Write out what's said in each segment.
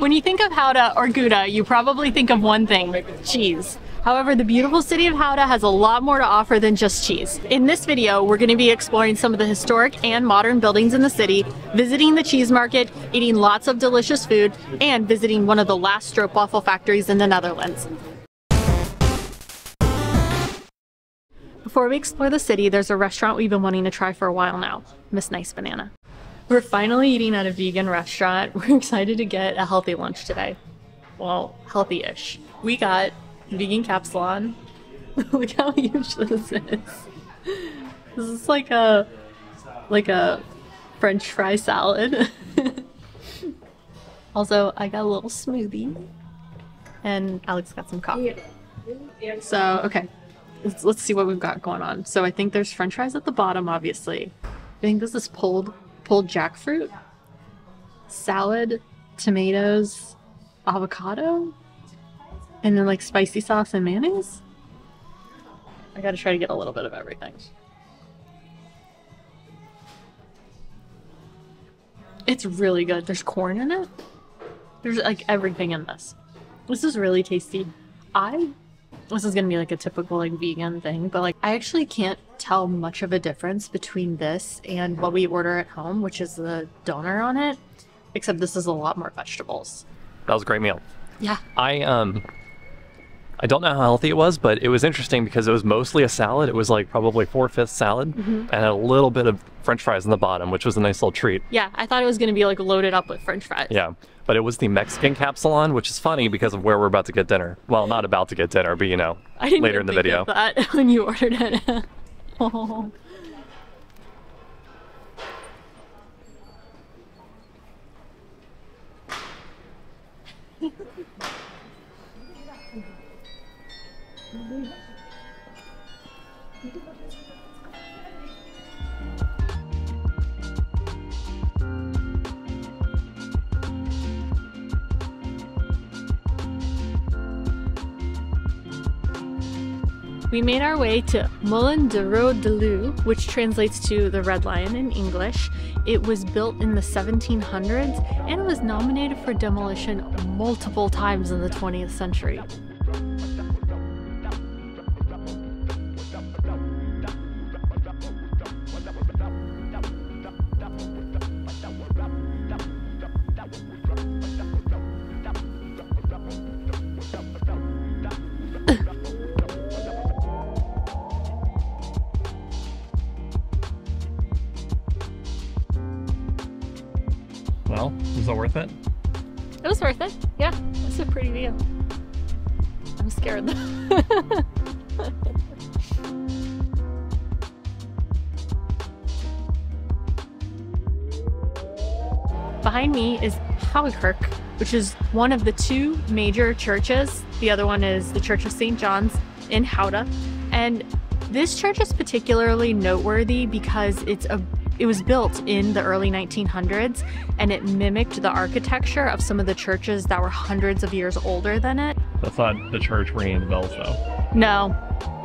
When you think of Gouda or Gouda, you probably think of one thing, cheese. However, the beautiful city of Gouda has a lot more to offer than just cheese. In this video, we're going to be exploring some of the historic and modern buildings in the city, visiting the cheese market, eating lots of delicious food, and visiting one of the last stroopwafel factories in the Netherlands. Before we explore the city, there's a restaurant we've been wanting to try for a while now, Miss Nice Banana. We're finally eating at a vegan restaurant. We're excited to get a healthy lunch today. Well, healthy-ish. We got vegan capsalon. Look how huge this is. This is like a French fry salad. Also, I got a little smoothie and Alex got some coffee. So, okay, let's see what we've got going on. So I think there's French fries at the bottom, obviously. I think this is pulled jackfruit, salad, tomatoes, avocado, and then like spicy sauce and mayonnaise. I gotta try to get a little bit of everything. It's really good. There's corn in it. There's like everything in this. This is really tasty. This is gonna be like a typical like vegan thing, but like I actually can't tell much of a difference between this and what we order at home, which is the doner on it, except this is a lot more vegetables. That was a great meal. Yeah. I don't know how healthy it was, but it was interesting because it was mostly a salad. It was like probably 4/5 salad and a little bit of French fries in the bottom, which was a nice little treat. Yeah, I thought it was going to be like loaded up with French fries. Yeah, but it was the Mexican capsalon, which is funny because of where we're about to get dinner. Well, not about to get dinner, but you know, I didn't later in the video. I didn't think of that when you ordered it. Oh. We made our way to Molen De Roode Leeuw, which translates to the Red Lion in English. It was built in the 1700s and was nominated for demolition multiple times in the 20th century. Well, was that worth it? It was worth it, yeah. It's a pretty view. I'm scared though. Behind me is Gouwekerk, which is one of the two major churches. The other one is the Church of St. John's in Gouda. And this church is particularly noteworthy because it was built in the early 1900s, and it mimicked the architecture of some of the churches that were hundreds of years older than it. That's not the church ringing the bells, though. No,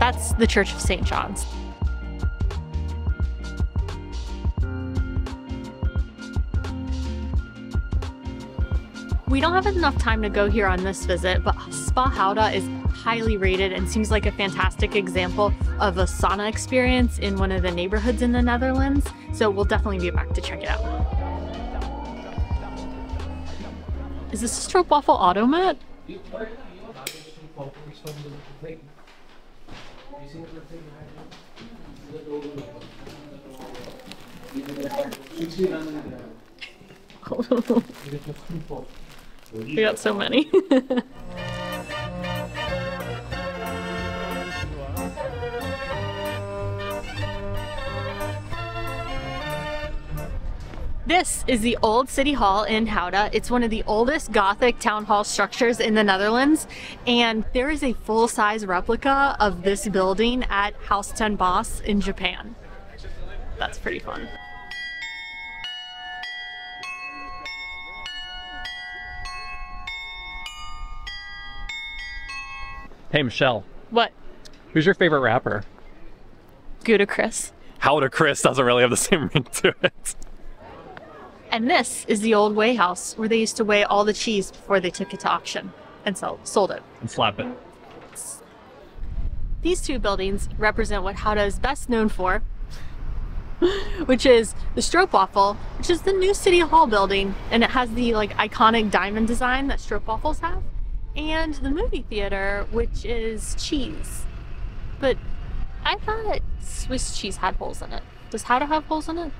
that's the Church of St. John's. We don't have enough time to go here on this visit, but Spa Gouda is highly rated and seems like a fantastic example of a sauna experience in one of the neighborhoods in the Netherlands, so we'll definitely be back to check it out. Is this a stroopwafel automat? We got so many. This is the old city hall in Gouda. It's one of the oldest Gothic town hall structures in the Netherlands, and there is a full-size replica of this building at Huis Ten Bosch in Japan. That's pretty fun. Hey Michelle. What? Who's your favorite rapper? Gouda Chris. Gouda Chris doesn't really have the same ring to it. And this is the old weigh house where they used to weigh all the cheese before they took it to auction and sold it. And slap it. These two buildings represent what Gouda is best known for, which is the stroopwafel, which is the new City Hall building, and it has the like iconic diamond design that stroopwafels have, and the movie theater, which is cheese. But I thought Swiss cheese had holes in it. Does Gouda have holes in it?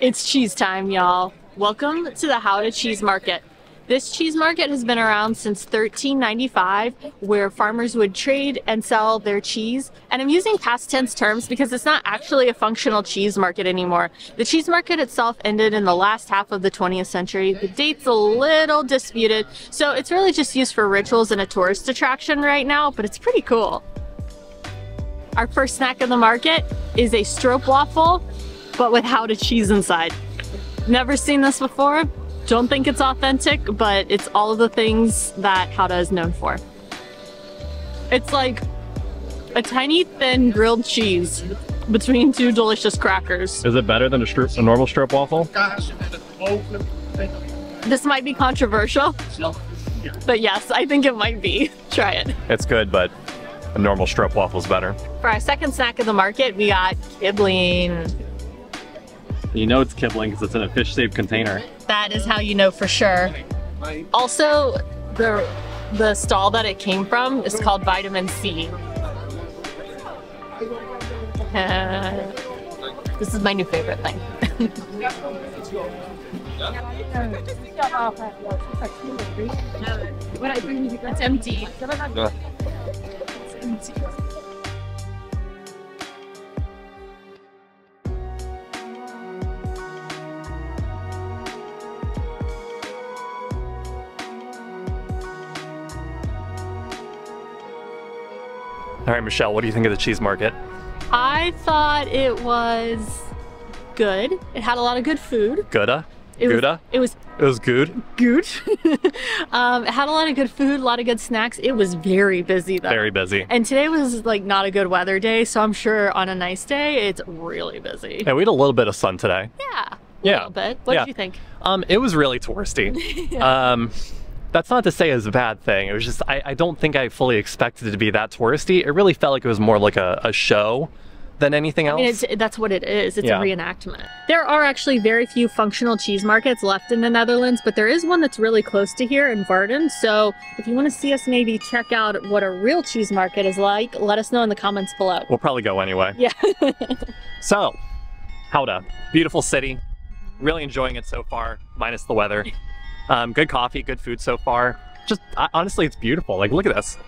It's cheese time, y'all. Welcome to the Gouda Cheese Market. This cheese market has been around since 1395, where farmers would trade and sell their cheese. And I'm using past tense terms because it's not actually a functional cheese market anymore. The cheese market itself ended in the last half of the 20th century. The date's a little disputed, so it's really just used for rituals and a tourist attraction right now, but it's pretty cool. Our first snack in the market is a stroopwafel, but with Gouda cheese inside. Never seen this before. Don't think it's authentic, but it's all of the things that Gouda is known for. It's like a tiny, thin grilled cheese between two delicious crackers. Is it better than a normal stroopwafel? This might be controversial, but yes, I think it might be. Try it. It's good, but a normal stroopwafel is better. For our second snack of the market, we got Kibling. You know it's Kibling because it's in a fish-shaped container. That is how you know for sure. Also, the stall that it came from is called Vitamin C. This is my new favorite thing. It's empty. It's empty. All right, Michelle, what do you think of the cheese market? I thought it was good. It had a lot of good food. Gouda? Gouda? It was good. Good. It had a lot of good food, a lot of good snacks. It was very busy, though. Very busy. And today was like not a good weather day, so I'm sure on a nice day, it's really busy. Yeah, we had a little bit of sun today. Yeah, a little bit. What did you think? It was really touristy. Yeah. That's not to say it was a bad thing. It was just, I don't think I fully expected it to be that touristy. It really felt like it was more like a show than anything else. I mean, that's what it is. It's a reenactment. There are actually very few functional cheese markets left in the Netherlands, but there is one that's really close to here in Varden. So if you want to see us maybe check out what a real cheese market is like, let us know in the comments below. We'll probably go anyway. Yeah. So, Gouda, beautiful city. Really enjoying it so far, minus the weather. Good coffee, good food so far. Just honestly, it's beautiful. Like, look at this.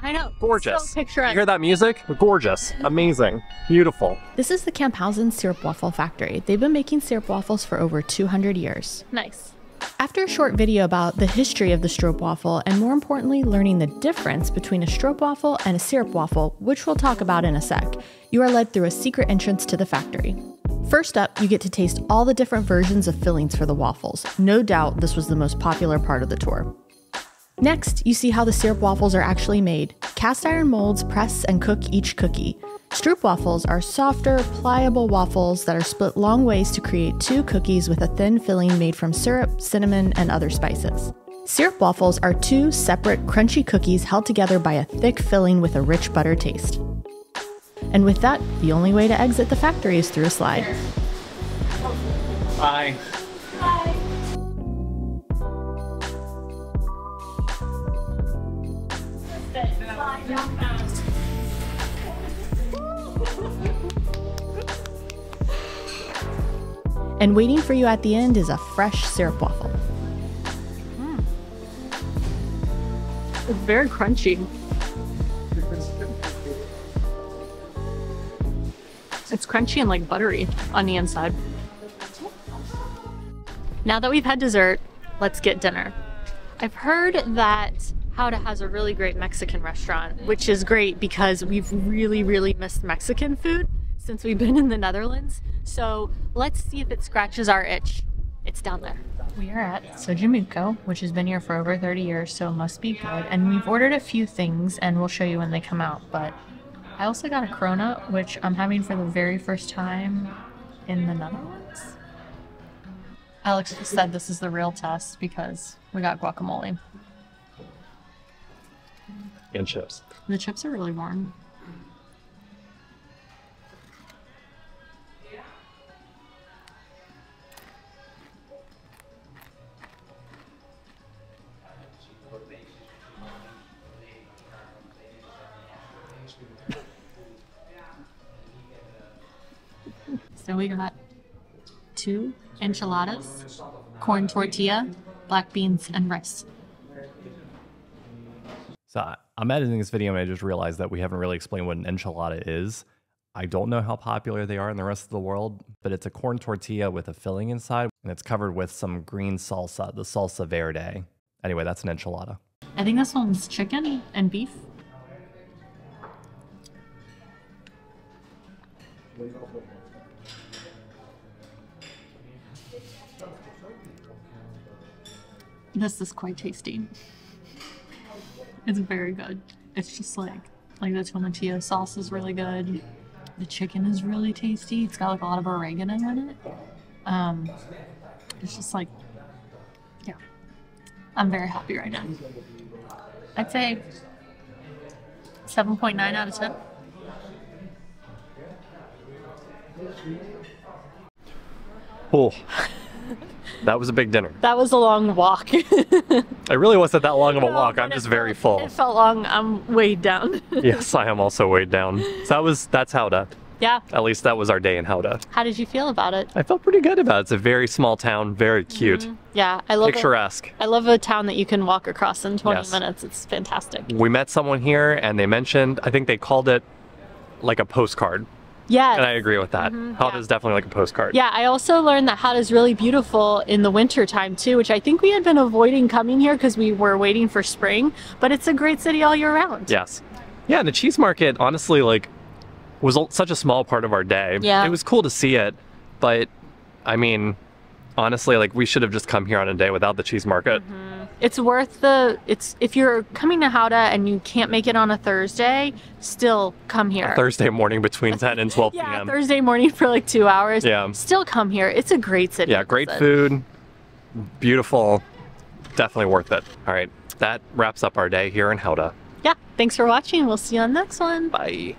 I know. Gorgeous. So picturesque. You hear that music? Gorgeous. Amazing. Beautiful. This is the Camphausen Syrup Waffle Factory. They've been making syrup waffles for over 200 years. Nice. After a short video about the history of the stroopwafel, and more importantly, learning the difference between a stroopwafel and a syrup waffle, which we'll talk about in a sec, you are led through a secret entrance to the factory. First up, you get to taste all the different versions of fillings for the waffles. No doubt this was the most popular part of the tour. Next, you see how the syrup waffles are actually made. Cast iron molds press and cook each cookie. Stroopwafels are softer, pliable waffles that are split long ways to create two cookies with a thin filling made from syrup, cinnamon, and other spices. Syrup waffles are two separate, crunchy cookies held together by a thick filling with a rich butter taste. And with that, the only way to exit the factory is through a slide. Bye. Bye. And waiting for you at the end is a fresh syrup waffle. Mm. It's very crunchy. It's crunchy and like buttery on the inside. Now that we've had dessert, let's get dinner. I've heard that Gouda has a really great Mexican restaurant, which is great because we've really, really missed Mexican food since we've been in the Netherlands. So let's see if it scratches our itch. It's down there. We are at Xochimilco, which has been here for over 30 years, so it must be good. And we've ordered a few things and we'll show you when they come out, but I also got a Corona, which I'm having for the very first time in the Netherlands. Alex just said this is the real test because we got guacamole. And chips. The chips are really warm. So we got 2 enchiladas, corn tortilla, black beans, and rice. So I'm editing this video and I just realized that we haven't really explained what an enchilada is. I don't know how popular they are in the rest of the world, but it's a corn tortilla with a filling inside and it's covered with some green salsa, the salsa verde. Anyway, that's an enchilada. I think this one's chicken and beef. This is quite tasty. It's very good. It's just like the tomatillo sauce is really good. The chicken is really tasty. It's got like a lot of oregano in it. It's just like, yeah. I'm very happy right now. I'd say 7.9 out of 10. Oh. That was a big dinner. That was a long walk. It really wasn't that long of a walk. I'm just very full. It felt long. I'm weighed down. Yes, I am also weighed down. So that's Gouda. Yeah. At least that was our day in Gouda. How did you feel about it? I felt pretty good about it. It's a very small town, very cute. Mm-hmm. Yeah, I love picturesque. I love a town that you can walk across in 20 minutes. It's fantastic. We met someone here and they mentioned, I think they called it like a postcard. Yes. And I agree with that. Mm-hmm. Gouda is definitely like a postcard. Yeah, I also learned that Gouda is really beautiful in the winter time too, which I think we had been avoiding coming here because we were waiting for spring, but it's a great city all year round. Yes. Yeah, and the cheese market honestly like was such a small part of our day. Yeah. It was cool to see it, but I mean, honestly, like we should have just come here on a day without the cheese market. Mm-hmm. It's worth the, if you're coming to Gouda and you can't make it on a Thursday, still come here. A Thursday morning between 10 and 12 p.m. Yeah, Thursday morning for like 2 hours. Yeah. Still come here. It's a great city. Yeah, great food, beautiful, definitely worth it. All right, that wraps up our day here in Gouda. Yeah, thanks for watching. We'll see you on the next one. Bye.